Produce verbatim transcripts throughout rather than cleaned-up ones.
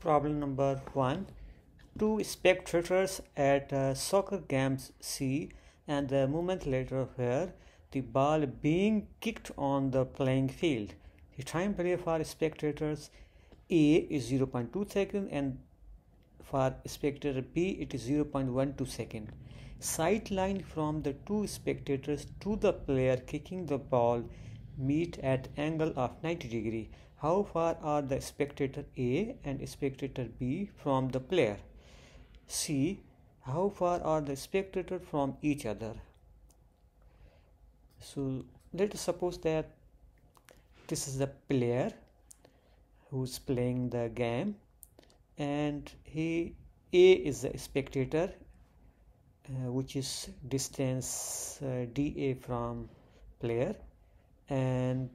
Problem number one. Two spectators at uh, soccer games see and the moment later where the ball being kicked on the playing field. The time period for spectators A is zero point two seconds and for spectator B it is zero point one two seconds. Sight line from the two spectators to the player kicking the ball meet at angle of ninety degrees. How far are the spectator A and spectator B from the player? C. How far are the spectators from each other? So let us suppose that this is the player who's playing the game and he A is the spectator uh, which is distance uh, D A from player, and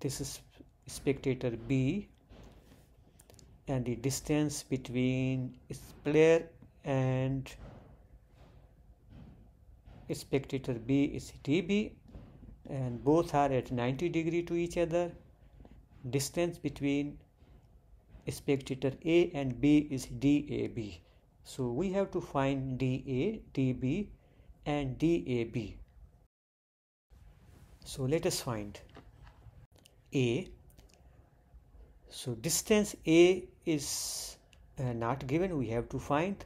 this is spectator B, and the distance between its player and spectator B is D B, and both are at ninety degrees to each other. Distance between spectator A and B is D A B. So we have to find D A, D B and D A B. So let us find A. So distance A is uh, not given, we have to find,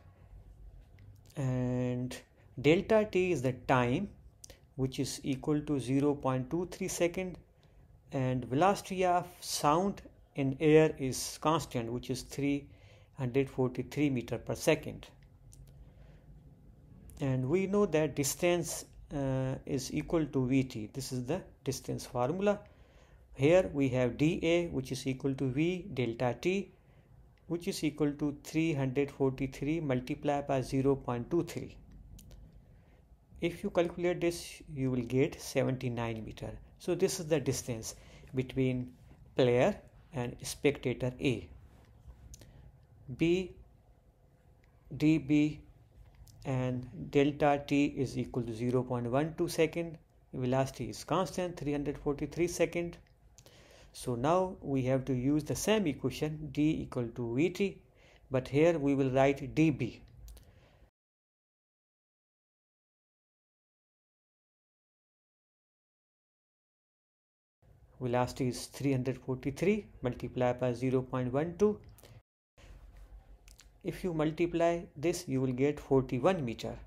and delta T is the time, which is equal to zero point two three seconds, and velocity of sound in air is constant, which is three hundred forty-three meters per second, and we know that distance uh, is equal to V T. This is the distance formula. Here we have D A, which is equal to V delta T, which is equal to three hundred forty-three multiplied by zero point two three. If you calculate this, you will get seventy-nine meters. So this is the distance between player and spectator A. B, D B, and delta T is equal to zero point one two seconds. Velocity is constant, three hundred forty-three seconds. So now we have to use the same equation, D equal to Vt, but here we will write D B. Velocity is three hundred forty-three multiplied by zero point one two. If you multiply this, you will get forty-one meters.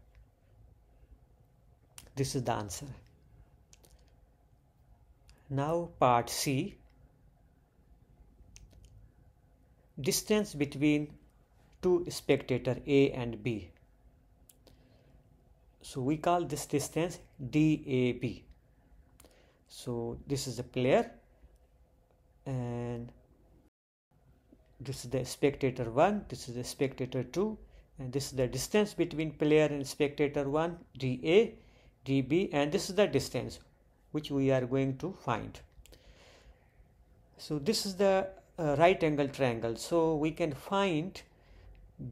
This is the answer. Now part C. Distance between two spectator A and B. So we call this distance D A B. So this is the player and this is the spectator one, this is the spectator two, and this is the distance between player and spectator one, D A, D B, and this is the distance which we are going to find. So this is the Uh, right angle triangle, so we can find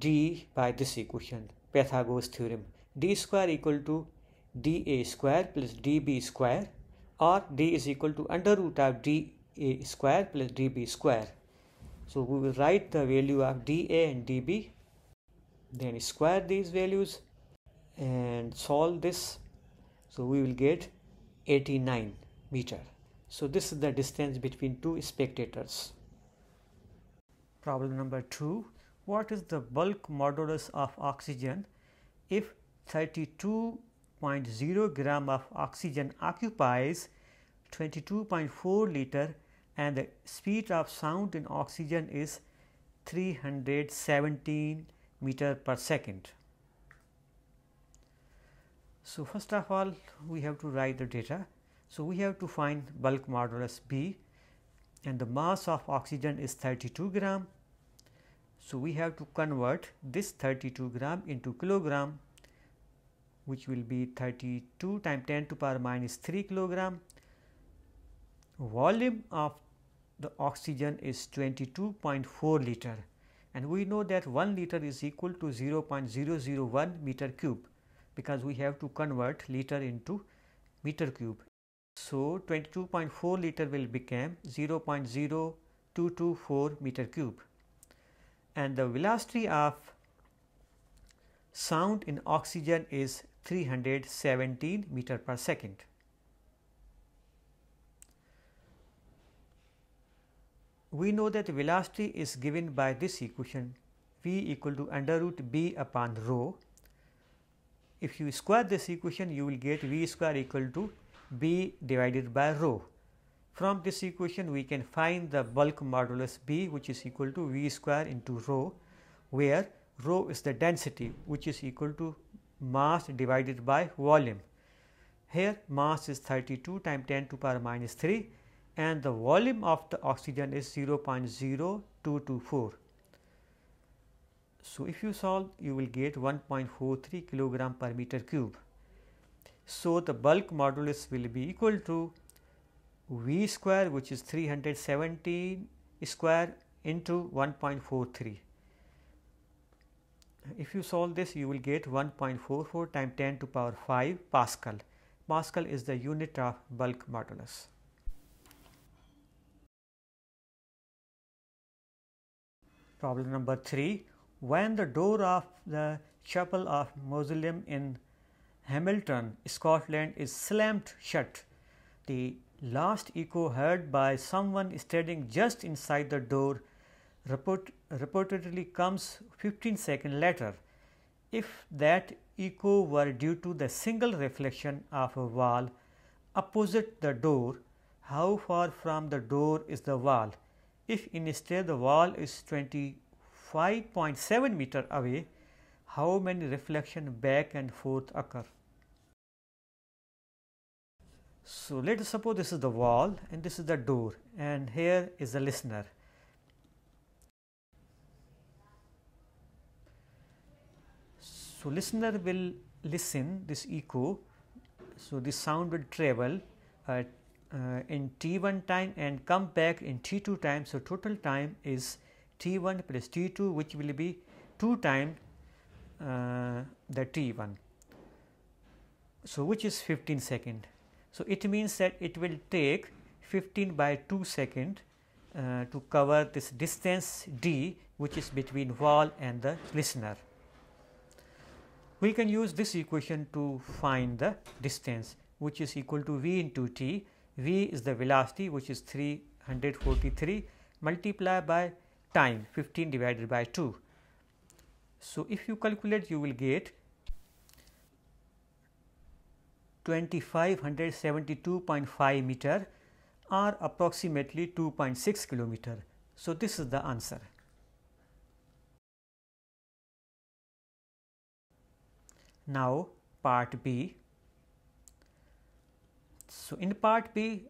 D by this equation, Pythagoras theorem. D square equal to D A square plus D B square, or D is equal to under root of D A square plus D B square. So we will write the value of D A and D B, then square these values and solve this. So we will get eighty-nine meters. So this is the distance between two spectators. Problem number two. What is the bulk modulus of oxygen if thirty-two point zero grams of oxygen occupies twenty-two point four liters and the speed of sound in oxygen is three hundred seventeen meters per second? So first of all, we have to write the data. So we have to find bulk modulus B, and the mass of oxygen is thirty-two grams. So we have to convert this thirty-two grams into kilogram, which will be thirty-two times ten to the power minus three kilograms. Volume of the oxygen is twenty-two point four liters, and we know that one liter is equal to zero point zero zero one meters cubed, because we have to convert liter into meter cube. So twenty-two point four liter will become zero point zero two two four meters cubed. and the velocity of sound in oxygen is three hundred seventeen meter per second. We know that velocity is given by this equation v equal to under root b upon rho. If you square this equation, you will get v square equal to b divided by rho. From this equation, we can find the bulk modulus b, which is equal to v square into rho, where rho is the density, which is equal to mass divided by volume. Here mass is thirty-two times ten to the power minus three and the volume of the oxygen is zero point zero two two four. So, if you solve, you will get one point four three kilogram per meter cube. So, the bulk modulus will be equal to v square, which is three hundred seventeen square into one point four three. If you solve this, you will get one point four four times ten to the power five Pascal. Pascal is the unit of bulk modulus. Problem number three. When the door of the chapel of mausoleum in Hamilton, Scotland is slammed shut, the last echo heard by someone standing just inside the door report, reportedly comes fifteen seconds later. If that echo were due to the single reflection of a wall opposite the door, how far from the door is the wall? If instead the wall is twenty-five point seven meter away, how many reflections back and forth occur? So, let us suppose this is the wall and this is the door, and here is the listener. So, listener will listen this echo. So, this sound will travel uh, uh, in T one time and come back in T two time. So, total time is T one plus T two, which will be two times uh, the T one, so which is fifteen seconds. So, it means that it will take fifteen by two seconds uh, to cover this distance D, which is between wall and the listener. We can use this equation to find the distance, which is equal to V into T. V is the velocity, which is three hundred forty-three multiplied by time, fifteen divided by two. So, if you calculate, you will get twenty-five seventy-two point five meter or approximately two point six kilometer. So, this is the answer. Now, part B. So, in part B,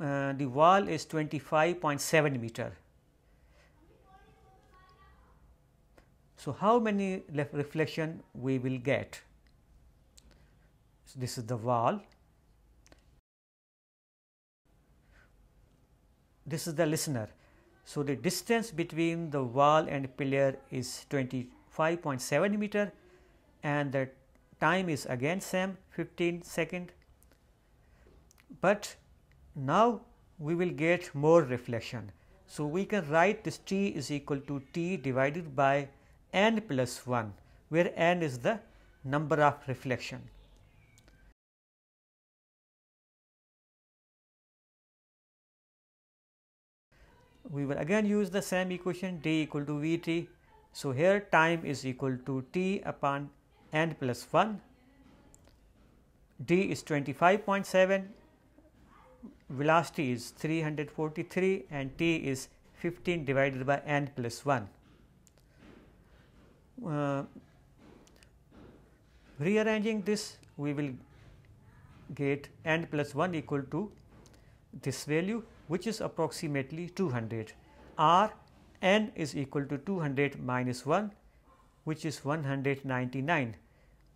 uh, the wall is twenty-five point seven meter. So, how many reflection we will get? So, this is the wall. This is the listener. So, the distance between the wall and pillar is twenty-five point seven meter and the time is again same, fifteen seconds. But now we will get more reflection. So, we can write this T is equal to T divided by n plus one, where n is the number of reflection. We will again use the same equation D equal to Vt. So, here time is equal to T upon n plus one. D is twenty-five point seven, velocity is three hundred forty-three and T is fifteen divided by n plus one. Uh, rearranging this, we will get n plus one equal to this value, which is approximately two hundred, or n is equal to two hundred minus one, which is one hundred ninety-nine,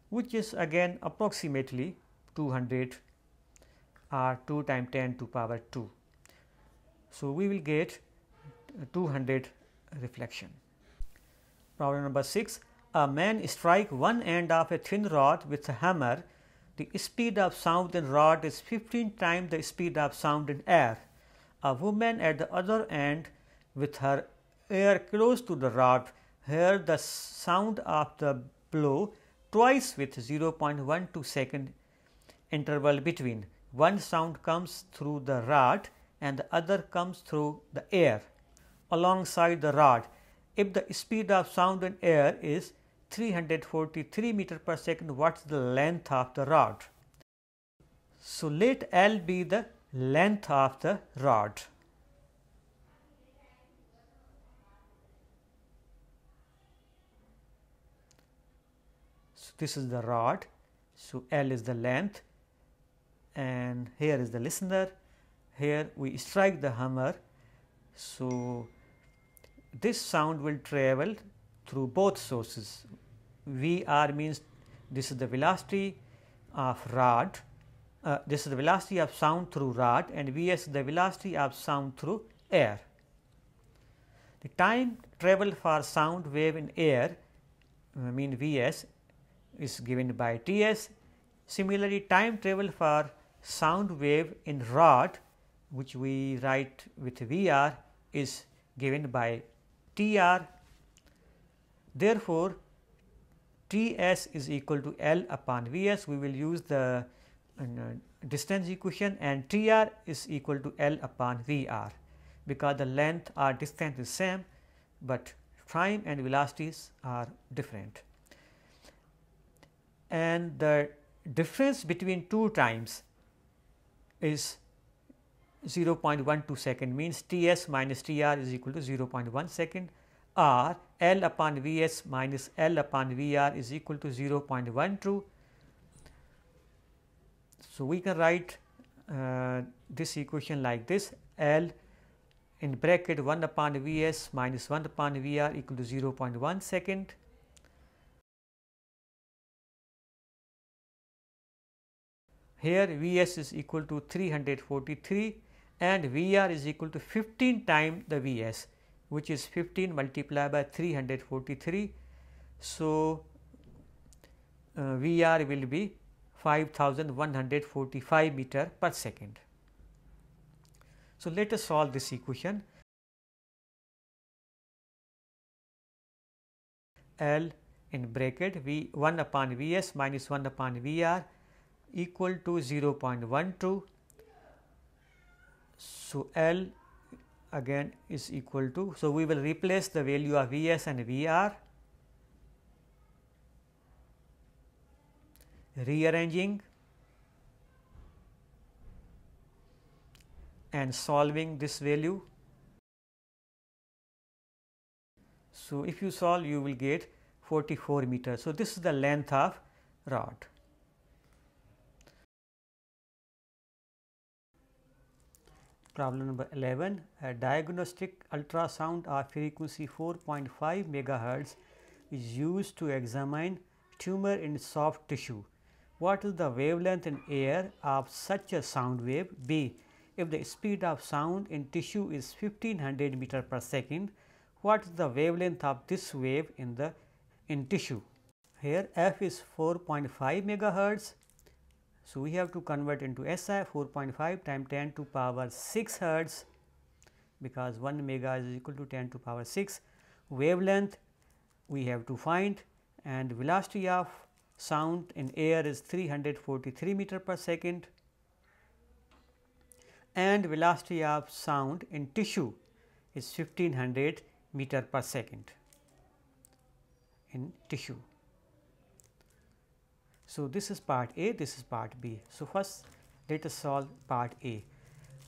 which is again approximately two hundred, or two times ten to the power two. So, we will get two hundred reflection. Problem number six. A man strikes one end of a thin rod with a hammer. The speed of sound in rod is fifteen times the speed of sound in air. A woman at the other end with her ear close to the rod here the sound of the blow twice with zero point one two second interval between. One sound comes through the rod and the other comes through the air alongside the rod. If the speed of sound in air is three hundred forty-three meters per second, what's the length of the rod? So let L be the length of the rod. So this is the rod, so L is the length, and here is the listener. Here we strike the hammer, so this sound will travel through both sources. V R means this is the velocity of rod, uh, this is the velocity of sound through rod, and V S is the velocity of sound through air. The time travel for sound wave in air, I mean V S, is given by T S. Similarly, time travel for sound wave in rod, which we write with V R, is given by T R. Therefore, T S is equal to L upon V S. We will use the uh, distance equation, and T R is equal to L upon V R, because the length or distance is same, but time and velocities are different. And the difference between two times is zero point one two second, means T S minus T R is equal to zero point one second, or L upon V S minus L upon V R is equal to zero point one two. So we can write uh, this equation like this: L in bracket one upon V S minus one upon V R equal to zero point one second. Here V S is equal to three hundred forty-three and V R is equal to fifteen times the V S, which is fifteen multiplied by three hundred forty-three. So uh, V R will be five thousand one hundred forty-five meters per second. So let us solve this equation. L in bracket V one upon V S minus one upon V R equal to zero point one two. So L again is equal to, so we will replace the value of V S and V R, rearranging and solving this value. So if you solve, you will get forty-four meters. So this is the length of rod. Problem number eleven, a diagnostic ultrasound of frequency four point five megahertz is used to examine tumor in soft tissue. What is the wavelength in air of such a sound wave? B, if the speed of sound in tissue is fifteen hundred meters per second, what is the wavelength of this wave in the in tissue? Here F is four point five megahertz. So we have to convert into S I, four point five times ten to power six hertz, because one mega is equal to ten to power six. Wavelength we have to find, and velocity of sound in air is three hundred forty-three meters per second, and velocity of sound in tissue is fifteen hundred meters per second in tissue. So this is part A, this is part B. So first let us solve part A.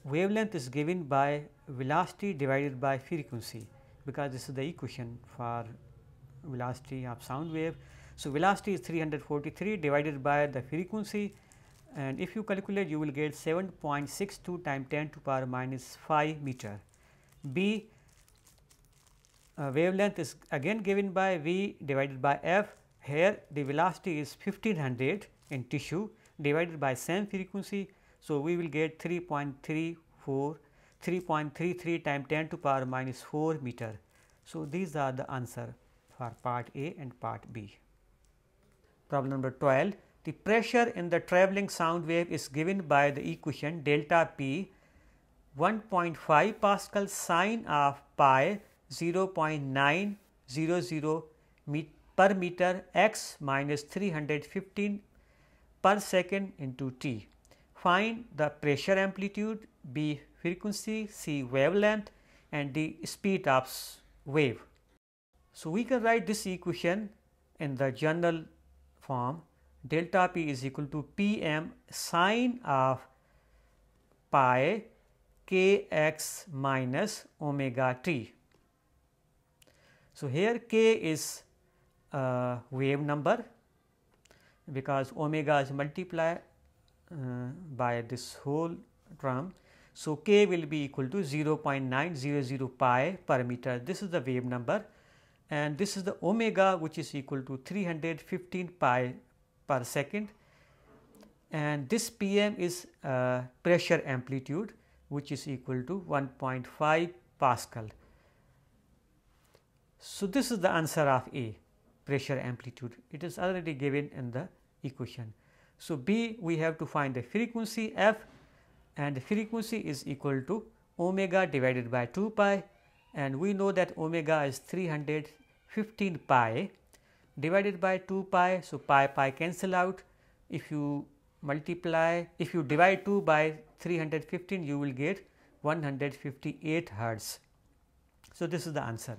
Wavelength is given by velocity divided by frequency, because this is the equation for velocity of sound wave. So velocity is three hundred forty-three divided by the frequency, and if you calculate, you will get seven point six two times ten to power minus five meter. B, uh, wavelength is again given by V divided by F. Here the velocity is fifteen hundred in tissue divided by same frequency, so we will get three point three four, three point three three times ten to power minus four meter. So these are the answer for part A and part B. Problem number twelve, the pressure in the traveling sound wave is given by the equation delta P one point five Pascal sine of pi zero point nine per meter x minus three hundred fifteen per second into t. Find the pressure amplitude, B frequency, C wavelength, and D speed of wave. So we can write this equation in the general form. Delta P is equal to P M sine of pi kx minus omega t. So here k is uh, wave number, because omega is multiplied uh, by this whole term. So k will be equal to zero point nine zero zero pi per meter. This is the wave number, and this is the omega, which is equal to three hundred fifteen pi per second, and this P M is uh, pressure amplitude, which is equal to one point five Pascal. So this is the answer of A, pressure amplitude. It is already given in the equation. So B, we have to find the frequency F, and the frequency is equal to omega divided by two pi, and we know that omega is three hundred fifteen pi divided by two pi. So pi pi cancel out. If you multiply, if you divide two by three hundred fifteen, you will get one hundred fifty-eight hertz. So this is the answer.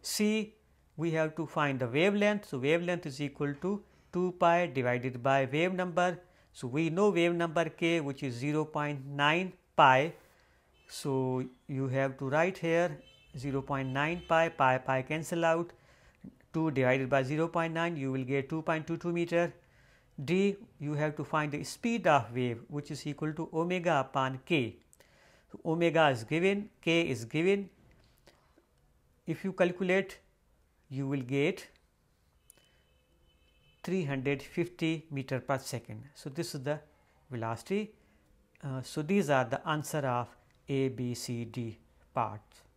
C, we have to find the wavelength. So wavelength is equal to two pi divided by wave number. So we know wave number k, which is zero point nine pi. So you have to write here zero point nine pi, pi pi cancel out. two divided by zero point nine, you will get two point two two meter. D, you have to find the speed of wave, which is equal to omega upon k. So omega is given, k is given. If you calculate, you will get three hundred fifty meter per second. So this is the velocity. Uh, so these are the answer of A, B, C, D parts.